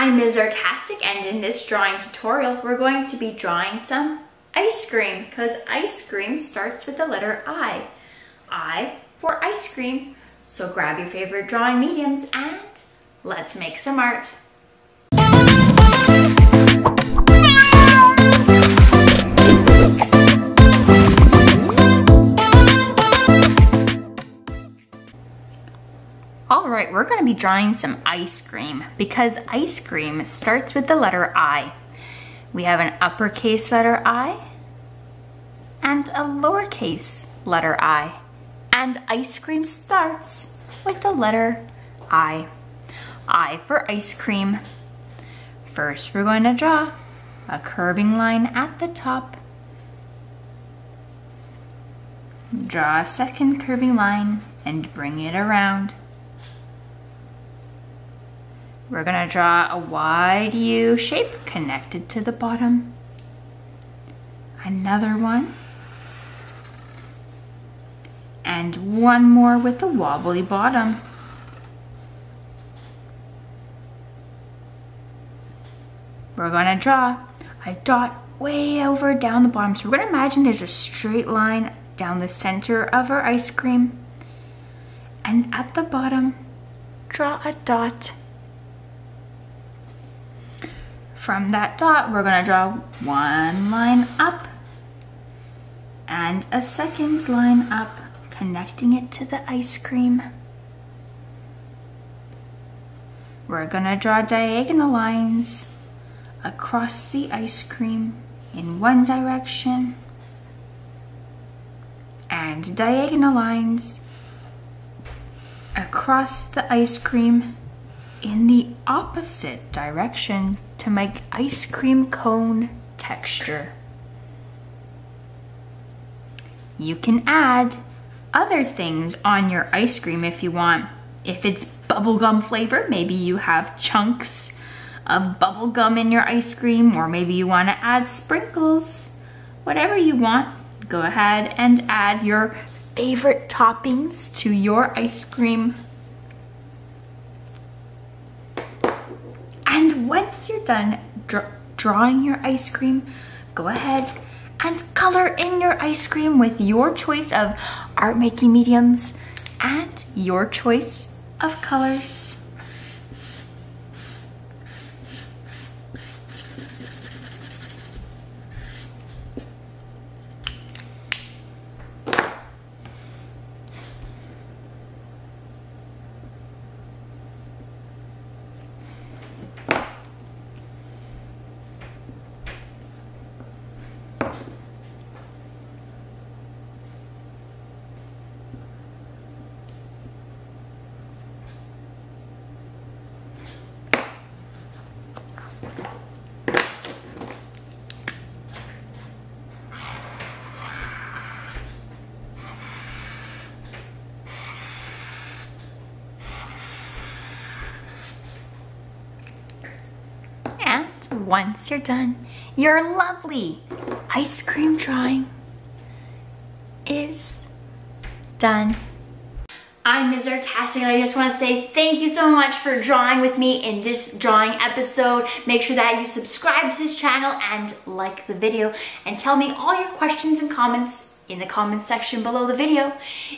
I'm Ms. Artastic, and in this drawing tutorial, we're going to be drawing some ice cream, because ice cream starts with the letter I. I for ice cream. So grab your favorite drawing mediums and let's make some art. Alright, we're going to be drawing some ice cream because ice cream starts with the letter I. We have an uppercase letter I and a lowercase letter I. And ice cream starts with the letter I. I for ice cream. First, we're going to draw a curving line at the top. Draw a second curving line and bring it around. We're going to draw a wide U shape connected to the bottom. Another one. And one more with a wobbly bottom. We're going to draw a dot way over down the bottom. So we're going to imagine there's a straight line down the center of our ice cream. And at the bottom, draw a dot. From that dot, we're going to draw one line up and a second line up, connecting it to the ice cream. We're going to draw diagonal lines across the ice cream in one direction and diagonal lines across the ice cream in the opposite direction to make ice cream cone texture. You can add other things on your ice cream if you want. If it's bubblegum flavor, maybe you have chunks of bubblegum in your ice cream, or maybe you want to add sprinkles. Whatever you want, go ahead and add your favorite toppings to your ice cream. And once you're done drawing your ice cream, go ahead and color in your ice cream with your choice of art making mediums and your choice of colors. Once you're done, your lovely ice cream drawing is done. I'm Ms. Artastic, and I just want to say thank you so much for drawing with me in this drawing episode. Make sure that you subscribe to this channel and like the video, and tell me all your questions and comments in the comments section below the video.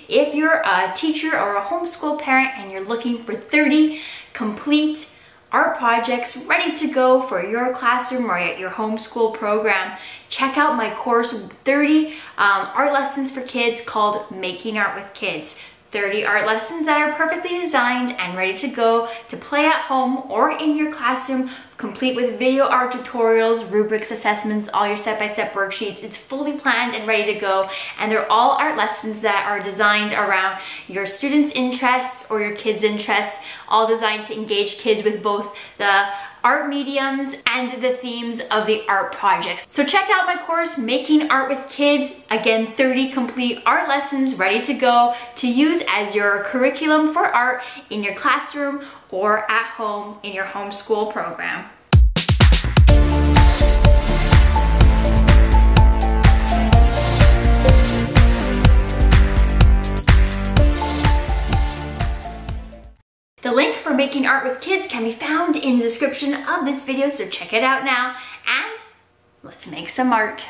If you're a teacher or a homeschool parent and you're looking for 30 complete art projects ready to go for your classroom or at your homeschool program, check out my course, 30 art lessons for kids, called Making Art with Kids. 30 art lessons that are perfectly designed and ready to go to play at home or in your classroom, complete with video art tutorials, rubrics, assessments, all your step-by-step worksheets. It's fully planned and ready to go, and they're all art lessons that are designed around your students' interests or your kids' interests, all designed to engage kids with both the art mediums and the themes of the art projects. So check out my course, Making Art with Kids. Again, 30 complete art lessons ready to go to use as your curriculum for art in your classroom or at home in your homeschool program. The The link for Making Art with Kids can be found in the description of this video, so check it out now, and let's make some art.